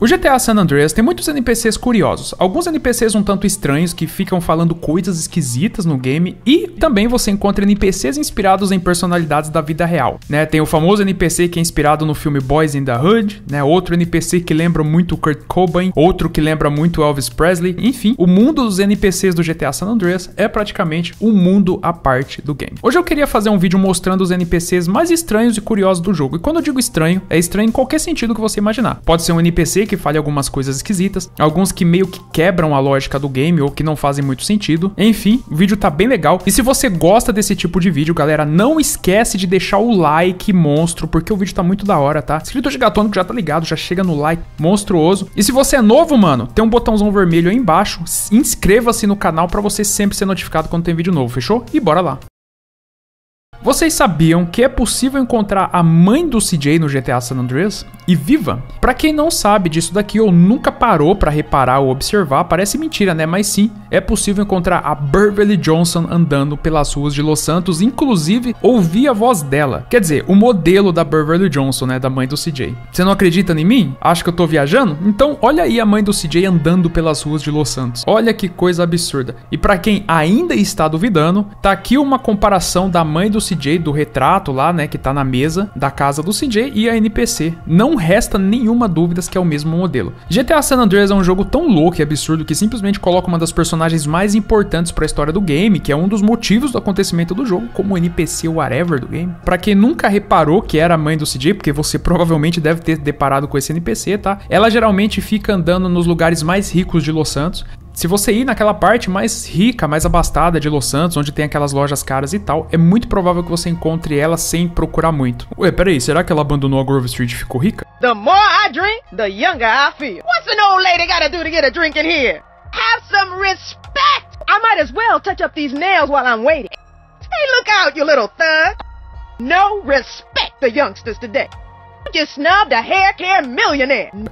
O GTA San Andreas tem muitos NPCs curiosos, alguns NPCs um tanto estranhos que ficam falando coisas esquisitas no game, e também você encontra NPCs inspirados em personalidades da vida real, né? Tem o famoso NPC que é inspirado no filme Boys in the Hood, né? Outro NPC que lembra muito Kurt Cobain, outro que lembra muito Elvis Presley, enfim, o mundo dos NPCs do GTA San Andreas é praticamente um mundo à parte do game. Hoje eu queria fazer um vídeo mostrando os NPCs mais estranhos e curiosos do jogo, e quando eu digo estranho, é estranho em qualquer sentido que você imaginar. Pode ser um NPC que fale algumas coisas esquisitas, alguns que meio que quebram a lógica do game ou que não fazem muito sentido. Enfim, o vídeo tá bem legal. E se você gosta desse tipo de vídeo, galera, não esquece de deixar o like monstro, porque o vídeo tá muito da hora, tá? Segredo Gigatônico já tá ligado, já chega no like monstruoso. E se você é novo, mano, tem um botãozão vermelho aí embaixo. Inscreva-se no canal pra você sempre ser notificado quando tem vídeo novo, fechou? E bora lá! Vocês sabiam que é possível encontrar a mãe do CJ no GTA San Andreas? E viva! Pra quem não sabe disso daqui ou nunca parou pra reparar ou observar, parece mentira, né? Mas sim, é possível encontrar a Beverly Johnson andando pelas ruas de Los Santos, inclusive ouvir a voz dela. Quer dizer, o modelo da Beverly Johnson, né? Da mãe do CJ. Você não acredita em mim? Acha que eu tô viajando? Então olha aí a mãe do CJ andando pelas ruas de Los Santos. Olha que coisa absurda. E pra quem ainda está duvidando, tá aqui uma comparação da mãe do CJ, do retrato lá, né, que tá na mesa da casa do CJ, e a NPC. Não resta nenhuma dúvida que é o mesmo modelo. GTA San Andreas é um jogo tão louco e absurdo que simplesmente coloca uma das personagens mais importantes pra história do game, que é um dos motivos do acontecimento do jogo, como NPC whatever do game. Pra quem nunca reparou que era a mãe do CJ, porque você provavelmente deve ter deparado com esse NPC, tá? Ela geralmente fica andando nos lugares mais ricos de Los Santos. Se você ir naquela parte mais rica, mais abastada de Los Santos, onde tem aquelas lojas caras e tal, é muito provável que você encontre ela sem procurar muito. Ué, peraí, será que ela abandonou a Grove Street e ficou rica? The more I drink, the younger I feel. What's an old lady gotta do to get a drink in here? Have some respect! I might as well touch up these nails while I'm waiting. Hey, look out, you little thug! No respect the youngsters today.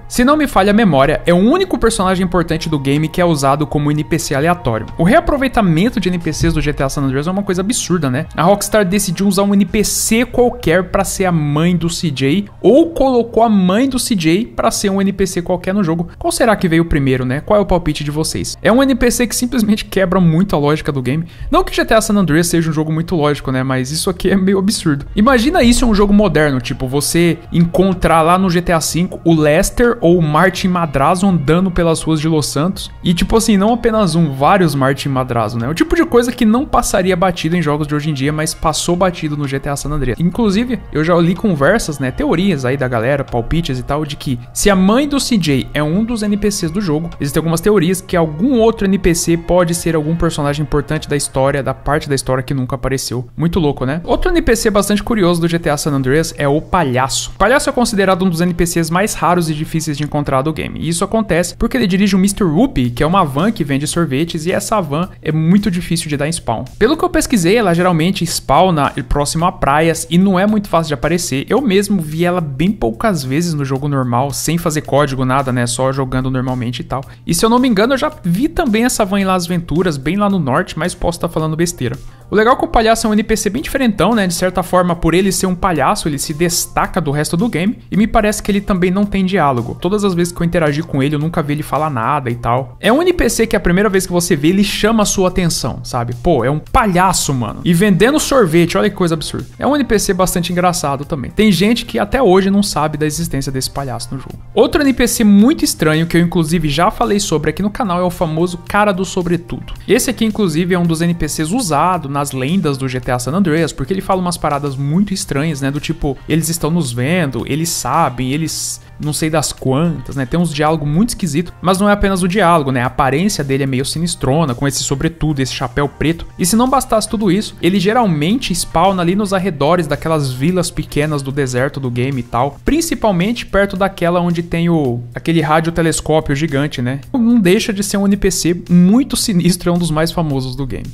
Se não me falha a memória, é o único personagem importante do game que é usado como NPC aleatório. O reaproveitamento de NPCs do GTA San Andreas é uma coisa absurda, né? A Rockstar decidiu usar um NPC qualquer pra ser a mãe do CJ, ou colocou a mãe do CJ pra ser um NPC qualquer no jogo. Qual será que veio primeiro, né? Qual é o palpite de vocês? É um NPC que simplesmente quebra muito a lógica do game. Não que GTA San Andreas seja um jogo muito lógico, né? Mas isso aqui é meio absurdo. Imagina isso em um jogo moderno, tipo, você encontrar lá no GTA V o Lester ou o Martin Madrazo andando pelas ruas de Los Santos. E tipo assim, não apenas um, vários Martin Madrazo, né? O tipo de coisa que não passaria batido em jogos de hoje em dia, mas passou batido no GTA San Andreas. Inclusive, eu já li conversas, né, teorias aí da galera, palpites e tal, de que se a mãe do CJ é um dos NPCs do jogo, existem algumas teorias que algum outro NPC pode ser algum personagem importante da história, da parte da história que nunca apareceu. Muito louco, né? Outro NPC bastante curioso do GTA San Andreas é o Palhaço. O Palhaço é considerado um dos NPCs mais raros e difíceis de encontrar do game, e isso acontece porque ele dirige o Mr. Whoop, que é uma van que vende sorvetes, e essa van é muito difícil de dar em spawn. Pelo que eu pesquisei, ela geralmente spawna próximo a praias e não é muito fácil de aparecer. Eu mesmo vi ela bem poucas vezes no jogo normal, sem fazer código, nada, né, só jogando normalmente e tal. E se eu não me engano, eu já vi também essa van em Las Venturas, bem lá no norte, mas posso estar falando besteira. O legal é que o Palhaço é um NPC bem diferentão, né, de certa forma, por ele ser um palhaço, ele se destaca do resto do game, e me parece que ele também não tem diálogo. Todas as vezes que eu interagi com ele, eu nunca vi ele falar nada e tal. É um NPC que a primeira vez que você vê, ele chama a sua atenção, sabe? Pô, é um palhaço, mano. E vendendo sorvete, olha que coisa absurda. É um NPC bastante engraçado também. Tem gente que até hoje não sabe da existência desse palhaço no jogo. Outro NPC muito estranho, que eu inclusive já falei sobre aqui no canal, é o famoso Cara do Sobretudo. Esse aqui, inclusive, é um dos NPCs usado nas lendas do GTA San Andreas, porque ele fala umas paradas muito estranhas, né? Do tipo, eles estão nos vendo, eles sabem, eles não sei das quantas, né? Tem uns diálogos muito esquisitos, mas não é apenas o diálogo, né? A aparência dele é meio sinistrona, com esse sobretudo, esse chapéu preto. E se não bastasse tudo isso, ele geralmente spawna ali nos arredores daquelas vilas pequenas do deserto do game e tal, principalmente perto daquela onde tem aquele radiotelescópio gigante, né? Não deixa de ser um NPC muito sinistro, é um dos mais famosos do game.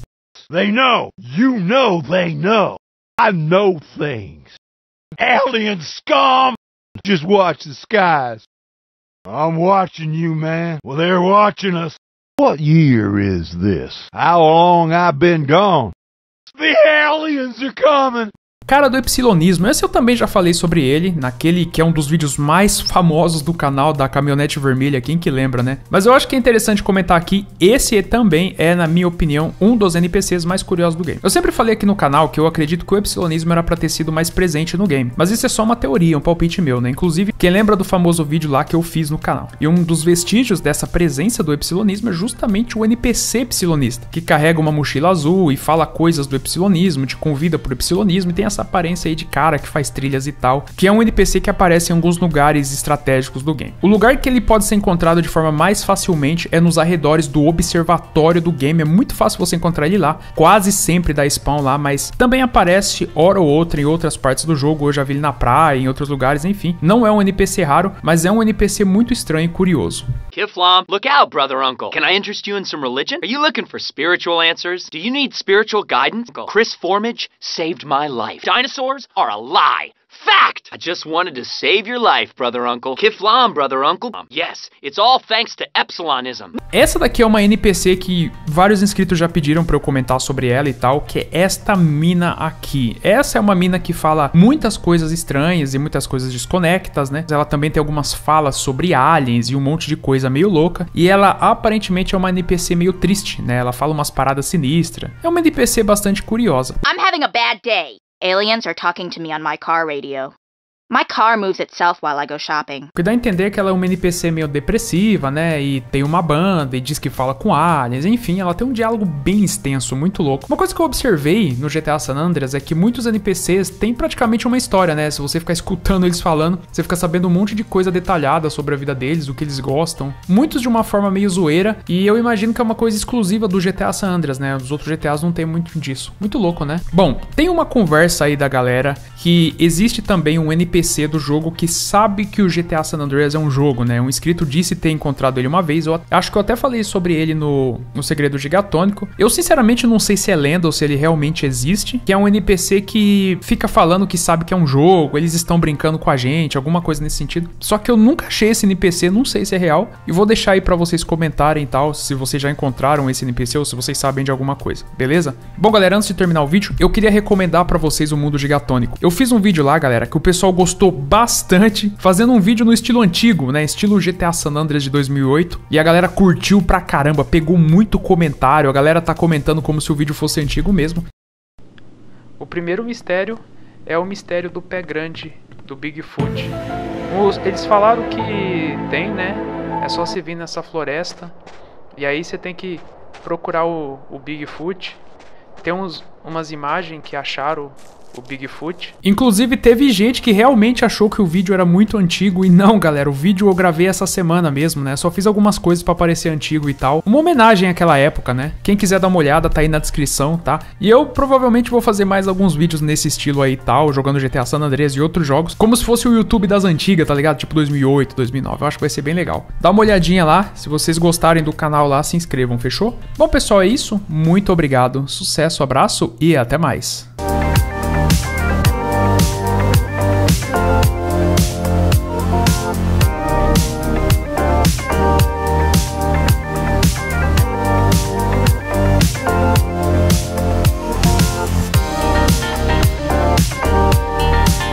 They know, you know they know. I know things. Alien scum! Just watch the skies. I'm watching you, man. Well, they're watching us. What year is this? How long I've been gone? The aliens are coming! Cara do Epsilonismo, esse eu também já falei sobre ele, naquele que é um dos vídeos mais famosos do canal da Caminhonete Vermelha, quem que lembra, né? Mas eu acho que é interessante comentar aqui, esse também é, na minha opinião, um dos NPCs mais curiosos do game. Eu sempre falei aqui no canal que eu acredito que o Epsilonismo era pra ter sido mais presente no game, mas isso é só uma teoria, um palpite meu, né? Inclusive, quem lembra do famoso vídeo lá que eu fiz no canal? E um dos vestígios dessa presença do Epsilonismo é justamente o NPC Epsilonista, que carrega uma mochila azul e fala coisas do Epsilonismo, te convida pro Epsilonismo e tem essa aparência aí de cara que faz trilhas e tal, que é um NPC que aparece em alguns lugares estratégicos do game. O lugar que ele pode ser encontrado de forma mais facilmente é nos arredores do observatório do game, é muito fácil você encontrar ele lá, quase sempre dá spawn lá, mas também aparece hora ou outra em outras partes do jogo, eu já vi ele na praia, em outros lugares, enfim. Não é um NPC raro, mas é um NPC muito estranho e curioso. Kiflam, look out, brother uncle. Can I interest you in some religion? Are you looking for spiritual answers? Do you need spiritual guidance? Uncle Chris Formage saved my life. Dinosaurs are a lie. Fact! I just wanted to save your life, brother uncle. Kiflam, brother uncle. Yes, it's all thanks to Epsilonism. Essa daqui é uma NPC que vários inscritos já pediram pra eu comentar sobre ela e tal, que é esta mina aqui. Essa é uma mina que fala muitas coisas estranhas e muitas coisas desconectas, né? Ela também tem algumas falas sobre aliens e um monte de coisa meio louca. E ela aparentemente é uma NPC meio triste, né? Ela fala umas paradas sinistras. É uma NPC bastante curiosa. I'm having a bad day. Aliens are talking to me on my car radio. My car moves itself while I go shopping. O que dá a entender é que ela é uma NPC meio depressiva, né? E tem uma banda e diz que fala com aliens. Enfim, ela tem um diálogo bem extenso, muito louco. Uma coisa que eu observei no GTA San Andreas é que muitos NPCs têm praticamente uma história, né? Se você ficar escutando eles falando, você fica sabendo um monte de coisa detalhada sobre a vida deles, o que eles gostam. Muitos de uma forma meio zoeira. E eu imagino que é uma coisa exclusiva do GTA San Andreas, né? Os outros GTAs não tem muito disso. Muito louco, né? Bom, tem uma conversa aí da galera que existe também um NPC do jogo que sabe que o GTA San Andreas é um jogo, né? Um inscrito disse ter encontrado ele uma vez, eu acho que eu até falei sobre ele no Segredo Gigatônico. Eu sinceramente não sei se é lenda ou se ele realmente existe, que é um NPC que fica falando que sabe que é um jogo, eles estão brincando com a gente, alguma coisa nesse sentido. Só que eu nunca achei esse NPC, não sei se é real, e vou deixar aí pra vocês comentarem e tal, se vocês já encontraram esse NPC ou se vocês sabem de alguma coisa, beleza? Bom, galera, antes de terminar o vídeo, eu queria recomendar pra vocês o Mundo Gigatônico. Eu fiz um vídeo lá, galera, que o pessoal gostou bastante, fazendo um vídeo no estilo antigo, né, estilo GTA San Andreas de 2008, e a galera curtiu pra caramba, pegou muito comentário, a galera tá comentando como se o vídeo fosse antigo mesmo. O primeiro mistério é o mistério do pé grande, do Bigfoot. Eles falaram que tem, né, é só você vir nessa floresta, e aí você tem que procurar o Bigfoot. Tem umas imagens que acharam o Bigfoot. Inclusive teve gente que realmente achou que o vídeo era muito antigo, e não, galera, o vídeo eu gravei essa semana mesmo, né? Só fiz algumas coisas pra parecer antigo e tal. Uma homenagem àquela época, né? Quem quiser dar uma olhada tá aí na descrição, tá? E eu provavelmente vou fazer mais alguns vídeos nesse estilo aí e tal, jogando GTA San Andreas e outros jogos, como se fosse o YouTube das antigas, tá ligado? Tipo 2008, 2009, eu acho que vai ser bem legal. Dá uma olhadinha lá, se vocês gostarem do canal lá, se inscrevam, fechou? Bom, pessoal, é isso. Muito obrigado, sucesso, abraço e até mais.